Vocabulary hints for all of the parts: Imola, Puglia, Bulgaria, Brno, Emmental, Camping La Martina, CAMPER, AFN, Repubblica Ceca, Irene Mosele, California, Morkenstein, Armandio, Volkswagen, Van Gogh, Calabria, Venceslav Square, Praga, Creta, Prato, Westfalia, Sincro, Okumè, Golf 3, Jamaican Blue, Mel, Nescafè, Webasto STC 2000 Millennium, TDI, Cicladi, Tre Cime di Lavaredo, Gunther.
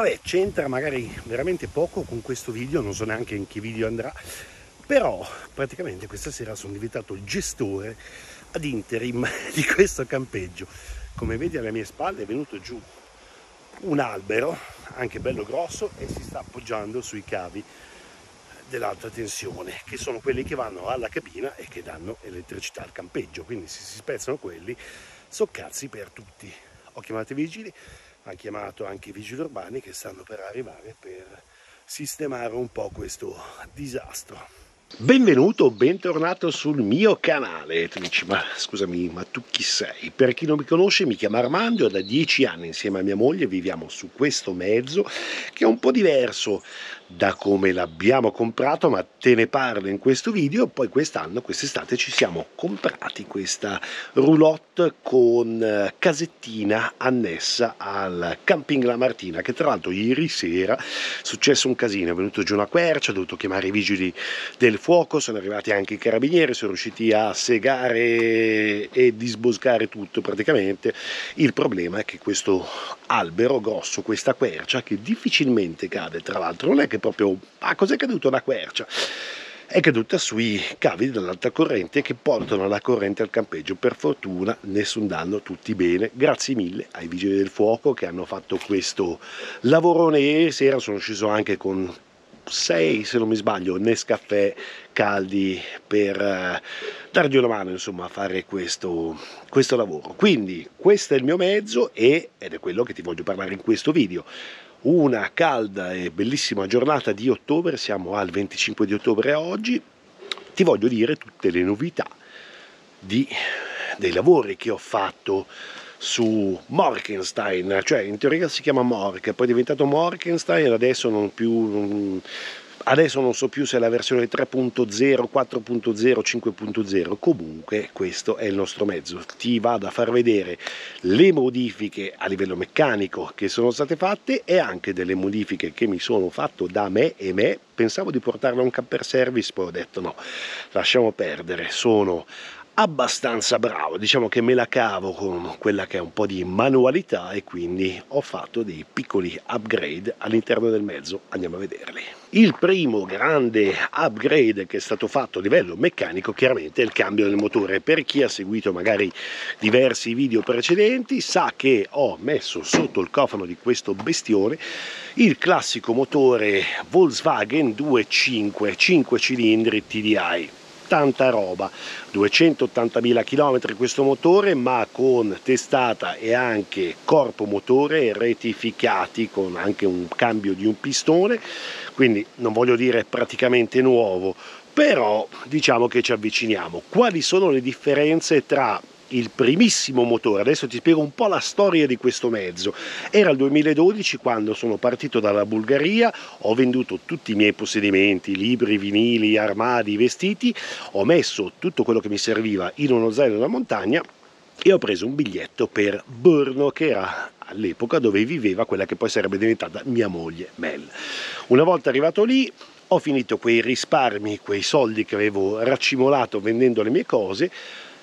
Vabbè, c'entra magari veramente poco con questo video, non so neanche in che video andrà, però praticamente questa sera sono diventato il gestore ad interim di questo campeggio. Come vedi alle mie spalle è venuto giù un albero, anche bello grosso, e si sta appoggiando sui cavi dell'alta tensione, che sono quelli che vanno alla cabina e che danno elettricità al campeggio, quindi se si spezzano quelli, so cazzi per tutti. Ho chiamato i vigili, ha chiamato anche i vigili urbani che stanno per arrivare per sistemare un po' questo disastro. Benvenuto, bentornato sul mio canale. Tu dici, ma scusami, ma tu chi sei? Per chi non mi conosce, mi chiamo Armandio, da 10 anni insieme a mia moglie viviamo su questo mezzo che è un po' diverso da come l'abbiamo comprato, ma te ne parlo in questo video. Poi quest'anno, quest'estate, ci siamo comprati questa roulotte con casettina annessa al Camping La Martina, che tra l'altro ieri sera è successo un casino, è venuto giù una quercia, ho dovuto chiamare i vigili del fuoco, sono arrivati anche i carabinieri, sono riusciti a segare e disboscare tutto praticamente. Il problema è che questo albero grosso, questa quercia che difficilmente cade, tra l'altro non è che proprio, ah, cos'è caduto la quercia? È caduta sui cavi dell'alta corrente che portano la corrente al campeggio. Per fortuna nessun danno, tutti bene, grazie mille ai vigili del fuoco che hanno fatto questo lavorone ieri sera. Sono sceso anche con 6, se non mi sbaglio, Nescafè caldi per dargli una mano, insomma, a fare questo lavoro. Quindi questo è il mio mezzo ed è quello che ti voglio parlare in questo video. Una calda e bellissima giornata di ottobre, siamo al 25 di ottobre oggi. Ti voglio dire tutte le novità dei lavori che ho fatto su Morkenstein, cioè in teoria si chiama Mork, poi è diventato Morkenstein, adesso adesso non so più se è la versione 3.0, 4.0, 5.0, comunque questo è il nostro mezzo. Ti vado a far vedere le modifiche a livello meccanico che sono state fatte e anche delle modifiche che mi sono fatto da me. Pensavo di portarlo a un camper service, poi ho detto no, lasciamo perdere, sono abbastanza bravo, diciamo che me la cavo con quella che è un po' di manualità e quindi ho fatto dei piccoli upgrade all'interno del mezzo, andiamo a vederli. Il primo grande upgrade che è stato fatto a livello meccanico chiaramente è il cambio del motore. Per chi ha seguito magari diversi video precedenti sa che ho messo sotto il cofano di questo bestione il classico motore Volkswagen 2.5, 5 cilindri TDI. Tanta roba, 280.000 km questo motore, ma con testata e anche corpo motore rettificati, con anche un cambio di un pistone, quindi non voglio dire praticamente nuovo, però diciamo che ci avviciniamo. Quali sono le differenze tra il primissimo motore? Adesso ti spiego un po' la storia di questo mezzo. Era il 2012 quando sono partito dalla Bulgaria, ho venduto tutti i miei possedimenti, libri, vinili, armadi, vestiti, ho messo tutto quello che mi serviva in uno zaino da montagna e ho preso un biglietto per Brno, che era all'epoca dove viveva quella che poi sarebbe diventata mia moglie, Mel. Una volta arrivato lì ho finito quei risparmi, quei soldi che avevo raccimolato vendendo le mie cose,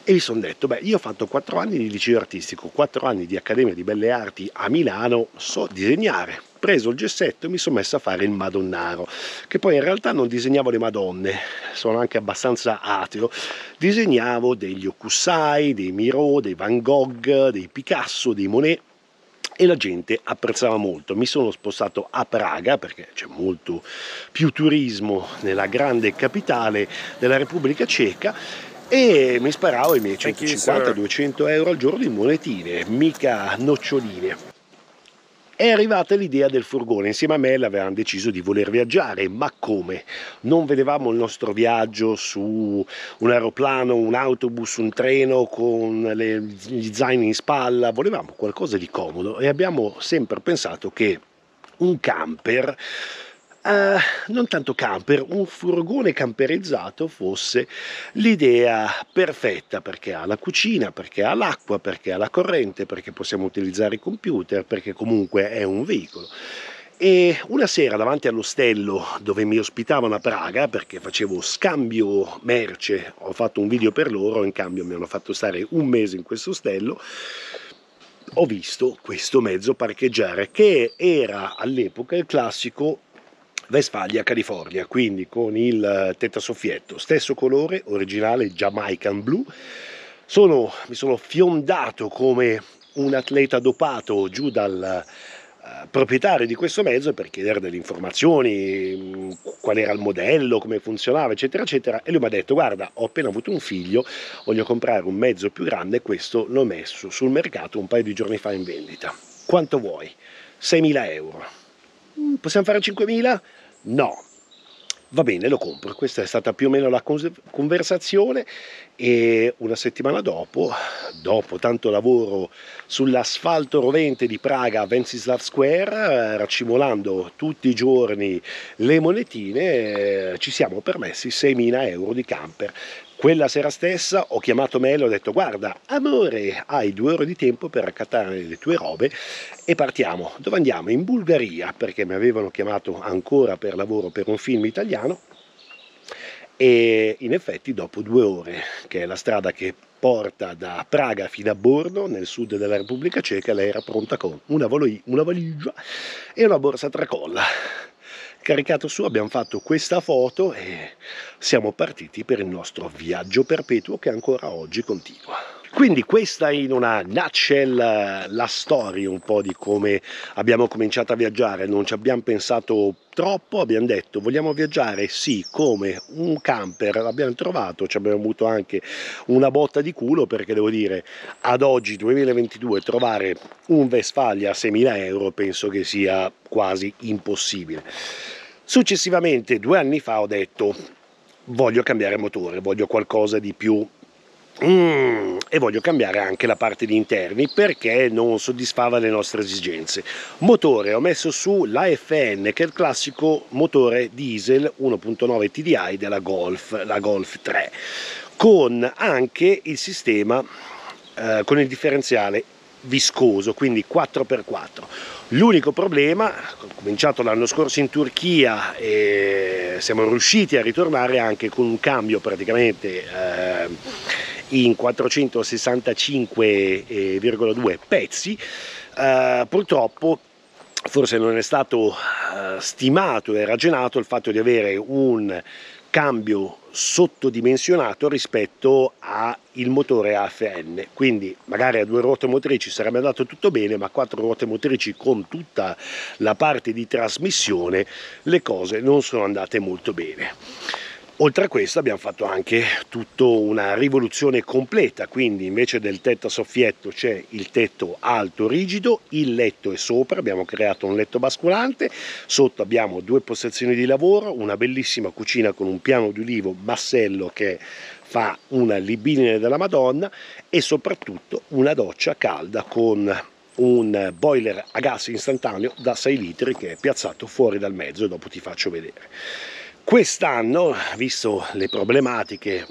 e mi sono detto, beh, io ho fatto 4 anni di liceo artistico, 4 anni di Accademia di Belle Arti a Milano, so disegnare. Preso il gessetto e mi sono messo a fare il Madonnaro, che poi in realtà non disegnavo le Madonne, sono anche abbastanza ateo, disegnavo degli Okusai, dei Miro, dei Van Gogh, dei Picasso, dei Monet, e la gente apprezzava molto. Mi sono spostato a Praga perché c'è molto più turismo nella grande capitale della Repubblica Ceca, e mi sparavo i miei 150-200 euro al giorno in monetine, mica noccioline. È arrivata l'idea del furgone, insieme a me l'avevamo deciso di voler viaggiare, ma come? Non vedevamo il nostro viaggio su un aeroplano, un autobus, un treno con gli zaini in spalla, volevamo qualcosa di comodo e abbiamo sempre pensato che un camper, non tanto camper, un furgone camperizzato fosse l'idea perfetta, perché ha la cucina, perché ha l'acqua, perché ha la corrente, perché possiamo utilizzare i computer, perché comunque è un veicolo. E una sera davanti all'ostello dove mi ospitavano a Praga, perché facevo scambio merce, ho fatto un video per loro, in cambio mi hanno fatto stare un mese in questo ostello, ho visto questo mezzo parcheggiare, che era all'epoca il classico Westfalia California, quindi con il tettasoffietto, stesso colore, originale Jamaican Blue. Mi sono fiondato come un atleta dopato giù dal proprietario di questo mezzo per chiedere delle informazioni, qual era il modello, come funzionava, eccetera eccetera, e lui mi ha detto: guarda, ho appena avuto un figlio, voglio comprare un mezzo più grande, questo l'ho messo sul mercato un paio di giorni fa in vendita, quanto vuoi? 6.000 euro. Possiamo fare 5.000? No. Va bene, lo compro. Questa è stata più o meno la conversazione, e una settimana dopo tanto lavoro sull'asfalto rovente di Praga a Venceslav Square, racimolando tutti i giorni le monetine, ci siamo permessi 6.000 euro di camper. Quella sera stessa ho chiamato Mel e ho detto: guarda amore, hai 2 ore di tempo per raccattare le tue robe e partiamo. Dove andiamo? In Bulgaria, perché mi avevano chiamato ancora per lavoro per un film italiano, e in effetti dopo 2 ore, che è la strada che porta da Praga fino a Brno, nel sud della Repubblica Ceca, lei era pronta con una valigia e una borsa tracolla. Caricato su, abbiamo fatto questa foto e siamo partiti per il nostro viaggio perpetuo che ancora oggi continua. Quindi questa è in una nutshell la storia un po' di come abbiamo cominciato a viaggiare. Non ci abbiamo pensato troppo, abbiamo detto vogliamo viaggiare, sì, come un camper. L'abbiamo trovato, ci abbiamo avuto anche una botta di culo, perché devo dire ad oggi 2022 trovare un Westfalia a 6.000 euro penso che sia quasi impossibile. Successivamente 2 anni fa ho detto voglio cambiare motore, voglio qualcosa di più e voglio cambiare anche la parte di interni, perché non soddisfava le nostre esigenze. Motore ho messo su l'AFN, che è il classico motore diesel 1.9 TDI della Golf, la Golf 3, con anche il sistema con il differenziale viscoso, quindi 4x4. L'unico problema, ho cominciato l'anno scorso in Turchia e siamo riusciti a ritornare anche con un cambio praticamente in 465,2 pezzi, purtroppo forse non è stato stimato e ragionato il fatto di avere un cambio sottodimensionato rispetto al motore AFN, quindi magari a 2 ruote motrici sarebbe andato tutto bene, ma a 4 ruote motrici con tutta la parte di trasmissione le cose non sono andate molto bene. Oltre a questo abbiamo fatto anche tutta una rivoluzione completa, quindi invece del tetto a soffietto c'è il tetto alto rigido, il letto è sopra, abbiamo creato un letto basculante, sotto abbiamo 2 postazioni di lavoro, una bellissima cucina con un piano d'ulivo massello che fa una libidine della Madonna, e soprattutto una doccia calda con un boiler a gas istantaneo da 6 litri che è piazzato fuori dal mezzo, e dopo ti faccio vedere. Quest'anno, visto le problematiche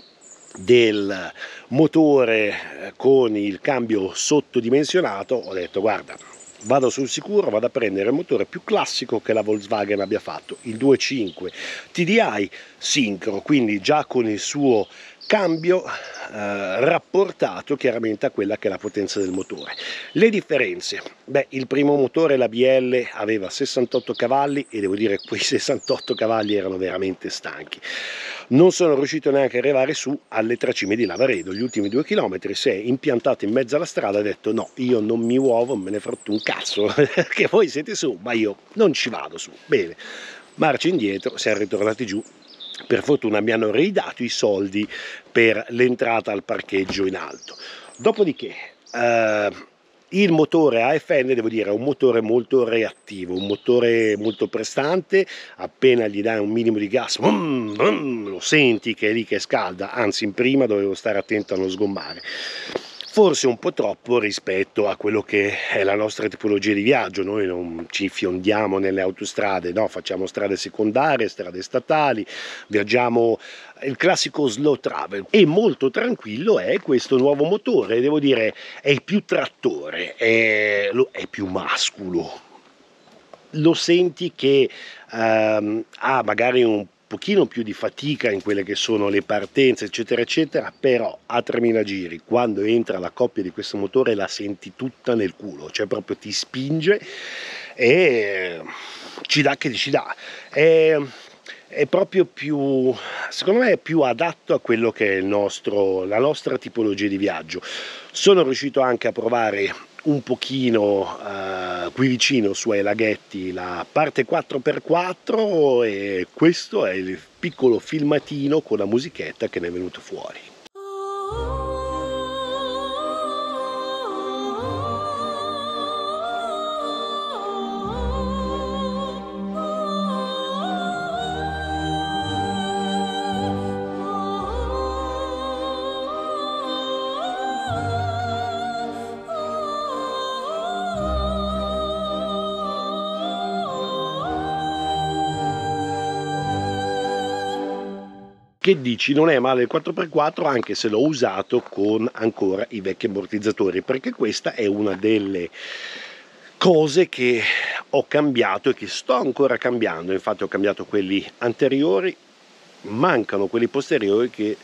del motore con il cambio sottodimensionato, ho detto guarda, vado sul sicuro, vado a prendere il motore più classico che la Volkswagen abbia fatto, il 2.5 TDI Sincro, quindi già con il suo cambio rapportato chiaramente a quella che è la potenza del motore. Le differenze: beh, il primo motore, la BL, aveva 68 cavalli e devo dire quei 68 cavalli erano veramente stanchi. Non sono riuscito neanche a arrivare su alle Tre Cime di Lavaredo, gli ultimi 2 chilometri si è impiantato in mezzo alla strada e ha detto no, io non mi muovo, me ne frotto un cazzo che voi siete su, ma io non ci vado su. Bene, marcia indietro, siamo ritornati giù. Per fortuna mi hanno ridato i soldi per l'entrata al parcheggio in alto. Dopodiché il motore AFN, devo dire, è un motore molto reattivo, un motore molto prestante, appena gli dai un minimo di gas lo senti che è lì che scalda, anzi in prima dovevo stare attento a non sgommare. Forse un po' troppo rispetto a quello che è la nostra tipologia di viaggio. Noi non ci fiondiamo nelle autostrade, no, facciamo strade secondarie, strade statali, viaggiamo il classico slow travel, e molto tranquillo è questo nuovo motore, devo dire è più trattore, è più masculo, lo senti che ha magari un pochino più di fatica in quelle che sono le partenze eccetera eccetera, però a 3000 giri quando entra la coppia di questo motore la senti tutta nel culo, cioè proprio ti spinge e ci dà che ci dà. È proprio più, secondo me è più adatto a quello che è il nostro, la nostra tipologia di viaggio. Sono riuscito anche a provare un pochino qui vicino su ai laghetti la parte 4x4 e questo è il piccolo filmatino con la musichetta che ne è venuto fuori. Che dici, non è male il 4x4 anche se l'ho usato con ancora i vecchi ammortizzatori, perché questa è una delle cose che ho cambiato e che sto ancora cambiando. Infatti ho cambiato quelli anteriori, mancano quelli posteriori che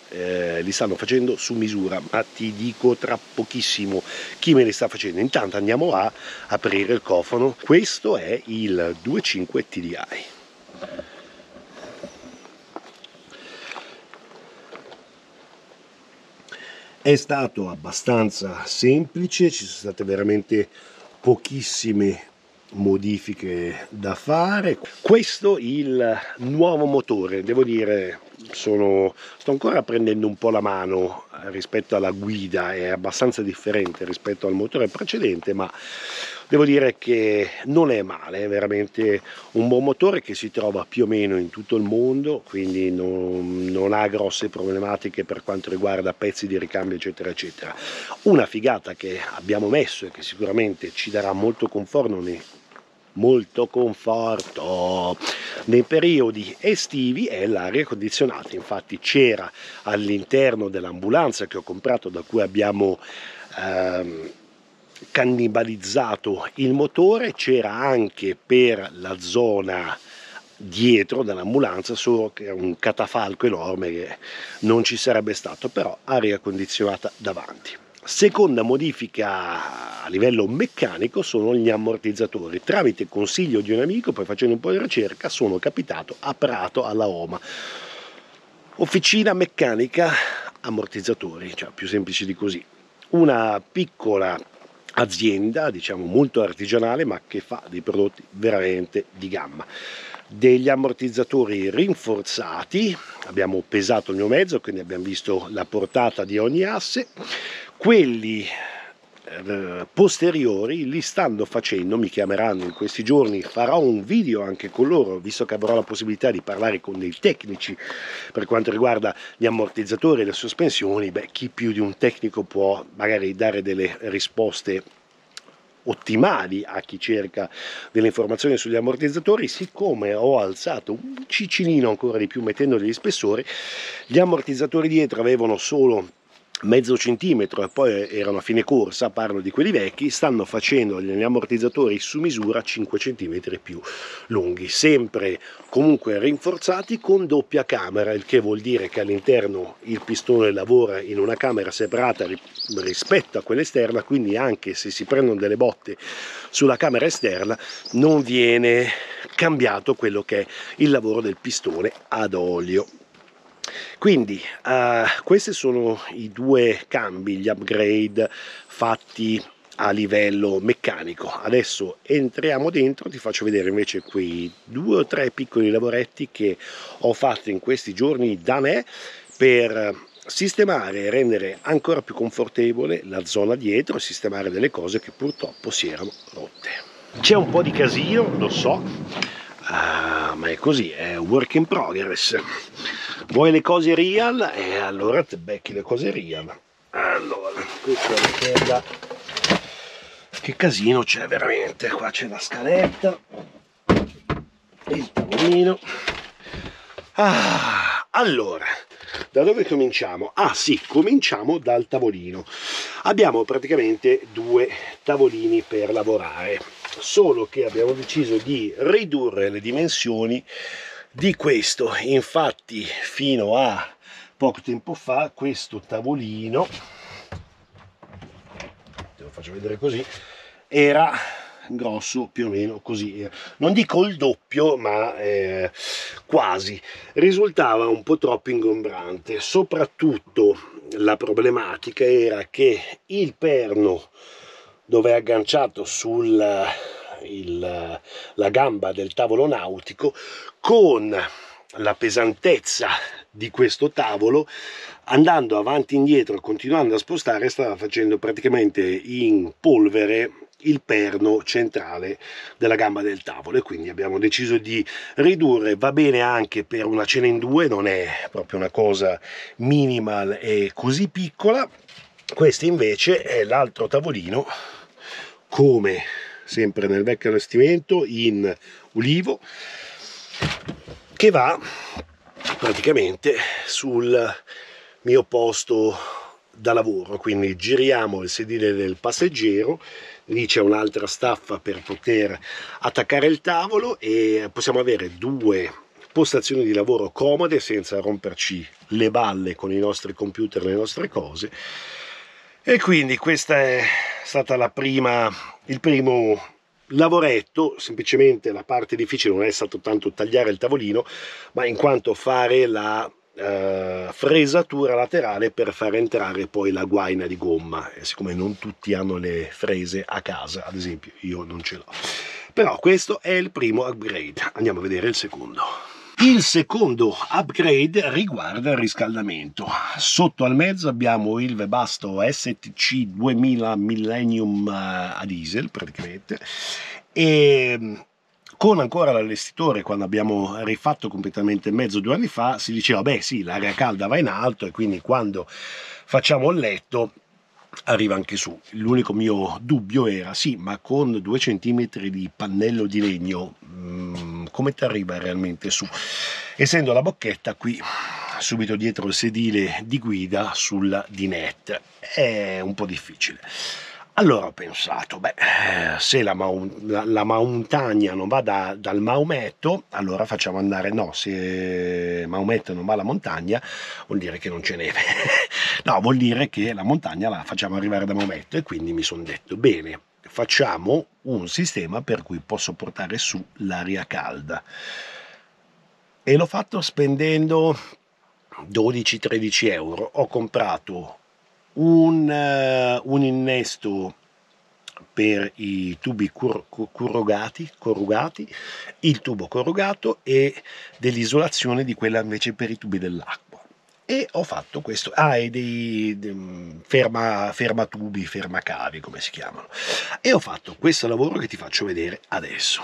li stanno facendo su misura, ma ti dico tra pochissimo chi me li sta facendo. Intanto andiamo a aprire il cofano. Questo è il 2.5 TDI. È stato abbastanza semplice, ci sono state veramente pochissime modifiche da fare. Questo è il nuovo motore, devo dire sto ancora prendendo un po' la mano rispetto alla guida, è abbastanza differente rispetto al motore precedente, ma devo dire che non è male, è veramente un buon motore che si trova più o meno in tutto il mondo, quindi non ha grosse problematiche per quanto riguarda pezzi di ricambio eccetera eccetera. Una figata che abbiamo messo e che sicuramente ci darà molto conforto nei periodi estivi è l'aria condizionata. Infatti c'era all'interno dell'ambulanza che ho comprato, da cui abbiamo cannibalizzato il motore, c'era anche per la zona dietro dell'ambulanza, solo che era un catafalco enorme che non ci sarebbe stato, però aria condizionata davanti. Seconda modifica a livello meccanico sono gli ammortizzatori. Tramite consiglio di un amico, poi facendo un po' di ricerca, sono capitato a Prato alla OMA, officina meccanica ammortizzatori, cioè più semplice di così, una piccola azienda diciamo molto artigianale ma che fa dei prodotti veramente di gamma. Degli ammortizzatori rinforzati, abbiamo pesato il mio mezzo quindi abbiamo visto la portata di ogni asse. Quelli posteriori li stanno facendo, mi chiameranno in questi giorni, farò un video anche con loro visto che avrò la possibilità di parlare con dei tecnici per quanto riguarda gli ammortizzatori e le sospensioni. Beh, chi più di un tecnico può magari dare delle risposte ottimali a chi cerca delle informazioni sugli ammortizzatori. Siccome ho alzato un ciccinino ancora di più mettendo degli spessori, gli ammortizzatori dietro avevano solo mezzo centimetro e poi erano a fine corsa, parlo di quelli vecchi, stanno facendo gli ammortizzatori su misura 5 cm più lunghi, sempre comunque rinforzati con doppia camera, il che vuol dire che all'interno il pistone lavora in una camera separata rispetto a quella esterna, quindi anche se si prendono delle botte sulla camera esterna non viene cambiato quello che è il lavoro del pistone ad olio. Quindi questi sono i due cambi, gli upgrade fatti a livello meccanico. Adesso entriamo dentro, ti faccio vedere invece quei 2 o 3 piccoli lavoretti che ho fatto in questi giorni da me per sistemare e rendere ancora più confortevole la zona dietro e sistemare delle cose che purtroppo si erano rotte. C'è un po' di casino, lo so, ma è così, è un work in progress. Vuoi le cose real? E allora ti becchi le cose real. Allora, questa è la scheda. Che casino c'è veramente. Qua c'è la scaletta, il tavolino. Allora, da dove cominciamo? Ah sì, cominciamo dal tavolino. Abbiamo praticamente 2 tavolini per lavorare, solo che abbiamo deciso di ridurre le dimensioni Di questo, infatti, fino a poco tempo fa, questo tavolino, te lo faccio vedere così, era grosso più o meno così, non dico il doppio ma quasi. Risultava un po' troppo ingombrante, soprattutto la problematica era che il perno dove è agganciato la gamba del tavolo nautico, con la pesantezza di questo tavolo, andando avanti e indietro, continuando a spostare, stava facendo praticamente in polvere il perno centrale della gamba del tavolo, e quindi abbiamo deciso di ridurre. Va bene anche per una cena in due, non è proprio una cosa minimal e così piccola. Questo invece è l'altro tavolino, come sempre nel vecchio allestimento, in ulivo, che va praticamente sul mio posto da lavoro. Quindi giriamo il sedile del passeggero, lì c'è un'altra staffa per poter attaccare il tavolo, e possiamo avere due postazioni di lavoro comode senza romperci le balle con i nostri computer, le nostre cose. E quindi questa è stata il primo lavoretto. Semplicemente la parte difficile non è stato tanto tagliare il tavolino, ma in quanto fare la fresatura laterale per far entrare poi la guaina di gomma, e siccome non tutti hanno le frese a casa, ad esempio io non ce l'ho. Però questo è il primo upgrade, andiamo a vedere il secondo. Il secondo upgrade riguarda il riscaldamento. Sotto al mezzo abbiamo il Webasto STC 2000 Millennium a diesel praticamente, e con ancora l'allestitore, quando abbiamo rifatto completamente il mezzo 2 anni fa, si diceva beh sì, l'aria calda va in alto e quindi quando facciamo il letto arriva anche su. L'unico mio dubbio era sì, ma con 2 cm di pannello di legno come ti arriva realmente su, essendo la bocchetta qui subito dietro il sedile di guida sulla dinette? È un po' difficile. Allora ho pensato, beh, se la montagna non va dal Maometto, allora facciamo andare, no, se Maometto non va alla montagna vuol dire che non c'è neve, no, vuol dire che la montagna la facciamo arrivare da Maometto. E quindi mi sono detto, bene, facciamo un sistema per cui posso portare su l'aria calda, e l'ho fatto spendendo 12-13 euro. Ho comprato un innesto per i tubi corrugati, il tubo corrugato, e dell'isolazione di quella invece per i tubi dell'acqua. E ho fatto questo, e dei fermatubi, fermacavi come si chiamano, e ho fatto questo lavoro che ti faccio vedere adesso.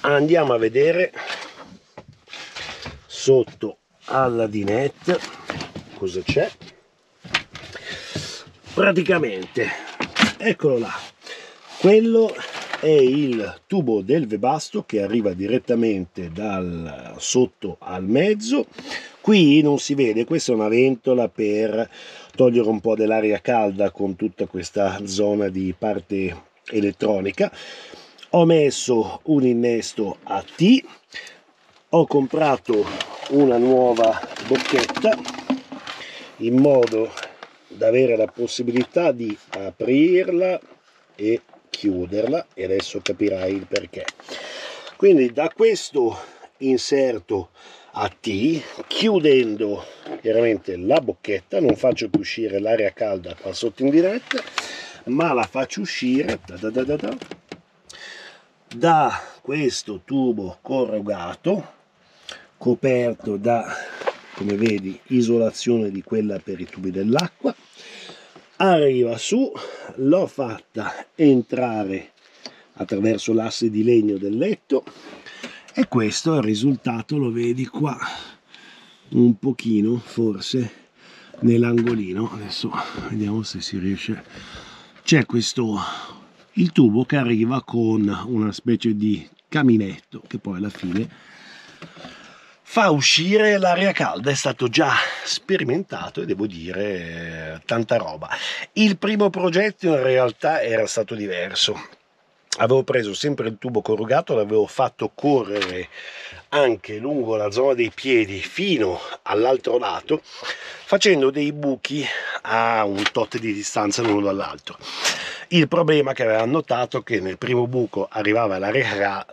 Andiamo a vedere sotto alla dinette cosa c'è. Praticamente, eccolo là, quello è il tubo del Webasto che arriva direttamente dal sotto al mezzo. Qui non si vede, questa è una ventola per togliere un po' dell'aria calda con tutta questa zona di parte elettronica. Ho messo un innesto a T, ho comprato una nuova bocchetta in modo da avere la possibilità di aprirla e chiuderla, e adesso capirai il perché. Quindi da questo inserto a T, chiudendo chiaramente la bocchetta, non faccio più uscire l'aria calda qua sotto in diretta, ma la faccio uscire da questo tubo corrugato coperto da, come vedi, isolazione di quella per i tubi dell'acqua. Arriva su, l'ho fatta entrare attraverso l'asse di legno del letto, e questo è il risultato, lo vedi qua un pochino forse nell'angolino. Adesso vediamo se si riesce. C'è questo, il tubo che arriva con una specie di caminetto che poi alla fine fa uscire l'aria calda. È stato già sperimentato e devo dire tanta roba. Il primo progetto in realtà era stato diverso, avevo preso sempre il tubo corrugato, l'avevo fatto correre anche lungo la zona dei piedi fino all'altro lato, facendo dei buchi a un tot di distanza l'uno dall'altro. Il problema che avevamo notato è che nel primo buco arrivava l'aria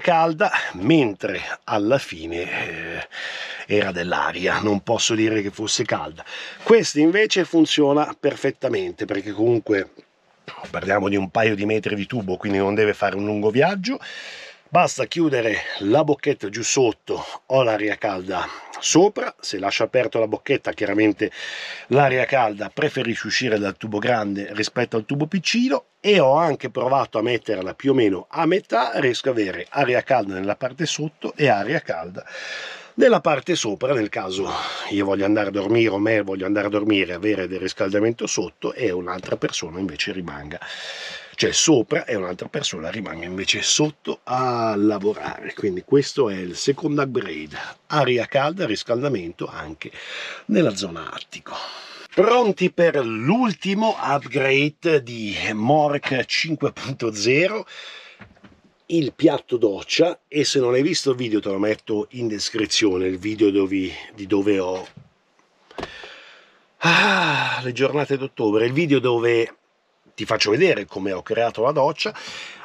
calda, mentre alla fine era dell'aria, non posso dire che fosse calda. Questo invece funziona perfettamente, perché comunque parliamo di un paio di metri di tubo, quindi non deve fare un lungo viaggio, basta chiudere la bocchetta giù sotto o l'aria calda sopra. Se lascio aperto la bocchetta, chiaramente l'aria calda preferisce uscire dal tubo grande rispetto al tubo piccino, e ho anche provato a metterla più o meno a metà, riesco ad avere aria calda nella parte sotto e aria calda nella parte sopra, nel caso io voglia andare a dormire o me voglio andare a dormire, avere del riscaldamento sotto e un'altra persona invece rimanga, cioè sopra, e un'altra persona rimanga invece sotto a lavorare. Quindi questo è il secondo upgrade, aria calda, riscaldamento anche nella zona attico. Pronti per l'ultimo upgrade di Mork 5.0, il piatto doccia. E se non hai visto il video te lo metto in descrizione, il video dove ho le giornate d'ottobre, il video dove ti faccio vedere come ho creato la doccia.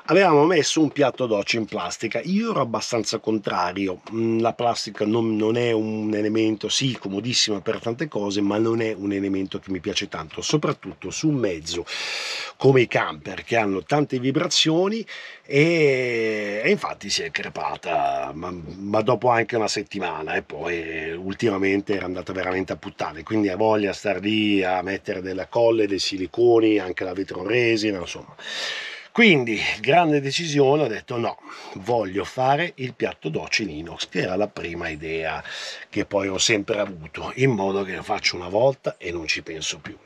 Avevamo messo un piatto doccia in plastica, io ero abbastanza contrario, la plastica non è un elemento, sì, comodissima per tante cose, ma non è un elemento che mi piace tanto, soprattutto su un mezzo come i camper che hanno tante vibrazioni, e infatti si è crepata, ma dopo anche una settimana, e poi ultimamente era andata veramente a puttane, quindi ha voglia star lì a mettere della colle, dei siliconi, anche la vetroresina, insomma. Quindi grande decisione, ho detto no, voglio fare il piatto doccia in inox, che era la prima idea che poi ho sempre avuto, in modo che lo faccio una volta e non ci penso più.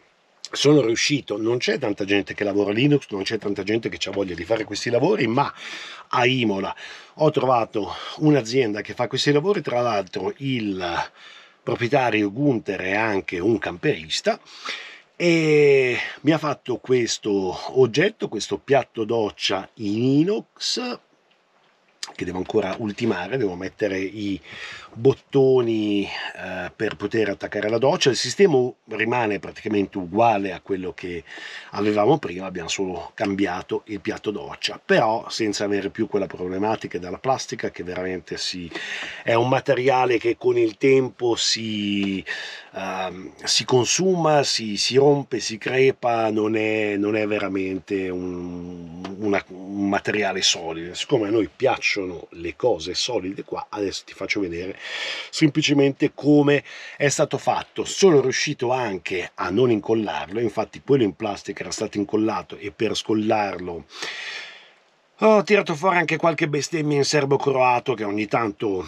Sono riuscito, non c'è tanta gente che lavora Linux, non c'è tanta gente che ha voglia di fare questi lavori, ma a Imola ho trovato un'azienda che fa questi lavori, tra l'altro il proprietario Gunther è anche un camperista, e mi ha fatto questo oggetto, questo piatto doccia in inox, che devo ancora ultimare, devo mettere i bottoni per poter attaccare la doccia. Il sistema rimane praticamente uguale a quello che avevamo prima, abbiamo solo cambiato il piatto doccia, però senza avere più quella problematica della plastica, che veramente è un materiale che con il tempo si consuma, si rompe, si crepa, non è veramente un materiale solido. Siccome a noi piace le cose solide, qua adesso ti faccio vedere semplicemente come è stato fatto. Sono riuscito anche a non incollarlo, infatti quello in plastica era stato incollato, e per scollarlo ho tirato fuori anche qualche bestemmia in serbo-croato che ogni tanto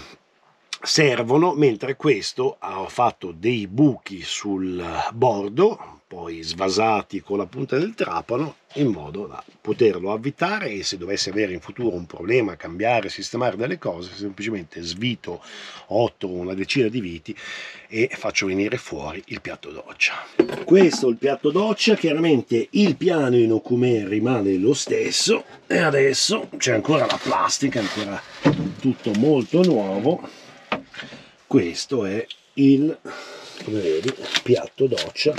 servono, mentre questo ho fatto dei buchi sul bordo, poi svasati con la punta del trapano, in modo da poterlo avvitare, e se dovessi avere in futuro un problema, cambiare, sistemare delle cose, semplicemente svito 8 o una decina di viti e faccio venire fuori il piatto doccia. Questo è il piatto doccia, chiaramente il piano in okumè rimane lo stesso, e adesso c'è ancora la plastica, ancora tutto molto nuovo. Questo è il, come vedi, piatto doccia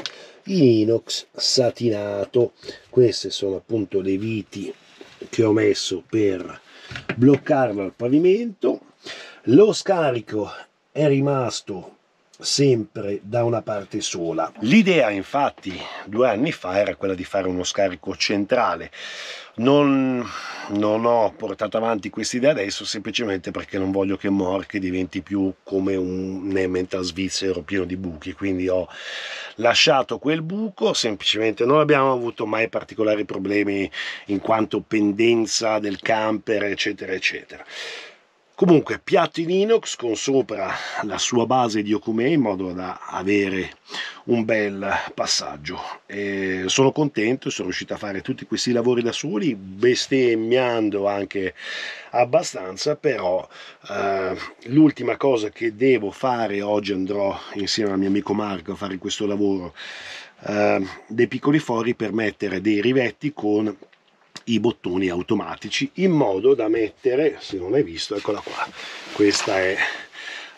in inox satinato. Queste sono appunto le viti che ho messo per bloccarlo al pavimento. Lo scarico è rimasto sempre da una parte sola. L'idea infatti 2 anni fa era quella di fare uno scarico centrale, non ho portato avanti questa idea adesso, semplicemente perché non voglio che Mork diventi più come un Emmental svizzero pieno di buchi, quindi ho lasciato quel buco. Semplicemente non abbiamo avuto mai particolari problemi in quanto pendenza del camper eccetera eccetera. Comunque piatto in inox con sopra la sua base di okumè, in modo da avere un bel passaggio, e sono contento, sono riuscito a fare tutti questi lavori da soli, bestemmiando anche abbastanza, però l'ultima cosa che devo fare oggi, andrò insieme al mio amico Marco a fare questo lavoro dei piccoli fori per mettere dei rivetti con i bottoni automatici, in modo da mettere, se non l'hai visto, eccola qua, questa è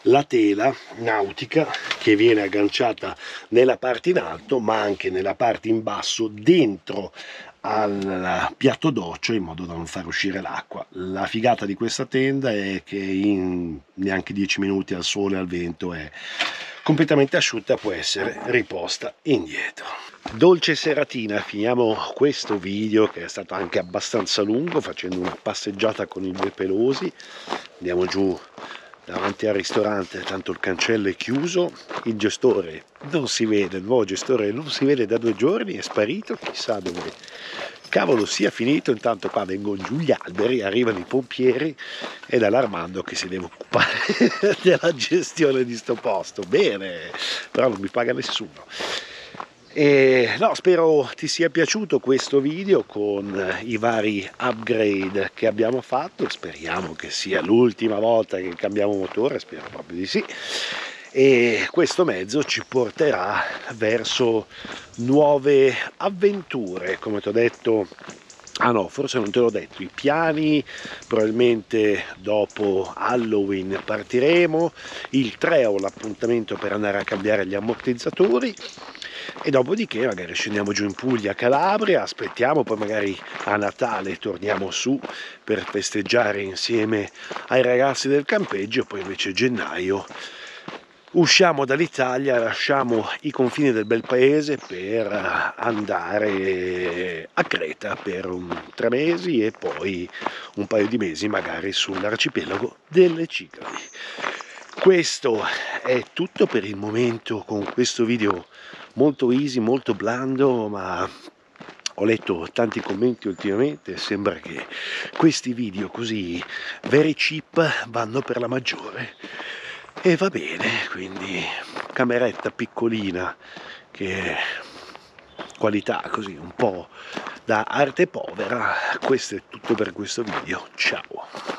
la tela nautica che viene agganciata nella parte in alto ma anche nella parte in basso dentro al piatto doccia, in modo da non far uscire l'acqua. La figata di questa tenda è che in neanche 10 minuti al sole, al vento, è completamente asciutta, può essere riposta indietro. Dolce seratina, finiamo questo video che è stato anche abbastanza lungo, facendo una passeggiata con i due pelosi. Andiamo giù davanti al ristorante, tanto il cancello è chiuso, il gestore non si vede, il nuovo gestore non si vede da 2 giorni, è sparito, chissà dove cavolo sia finito. Intanto qua vengono giù gli alberi, arrivano i pompieri ed è l'Armando che si deve occupare della gestione di sto posto. Bene, però non mi paga nessuno. E no, spero ti sia piaciuto questo video con i vari upgrade che abbiamo fatto. Speriamo che sia l'ultima volta che cambiamo motore, spero proprio di sì, e questo mezzo ci porterà verso nuove avventure. Come ti ho detto, ah no, forse non te l'ho detto, i piani: probabilmente dopo Halloween partiremo, il 3 ho l'appuntamento per andare a cambiare gli ammortizzatori, e dopodiché magari scendiamo giù in Puglia, Calabria, aspettiamo, poi magari a Natale torniamo su per festeggiare insieme ai ragazzi del campeggio, poi invece gennaio usciamo dall'Italia, lasciamo i confini del bel paese per andare a Creta per 3 mesi e poi un paio di mesi magari sull'arcipelago delle Cicladi. Questo è tutto per il momento con questo video molto easy, molto blando, ma ho letto tanti commenti ultimamente, sembra che questi video così very cheap vanno per la maggiore, e va bene. Quindi cameretta piccolina, che qualità così un po' da arte povera. Questo è tutto per questo video, ciao.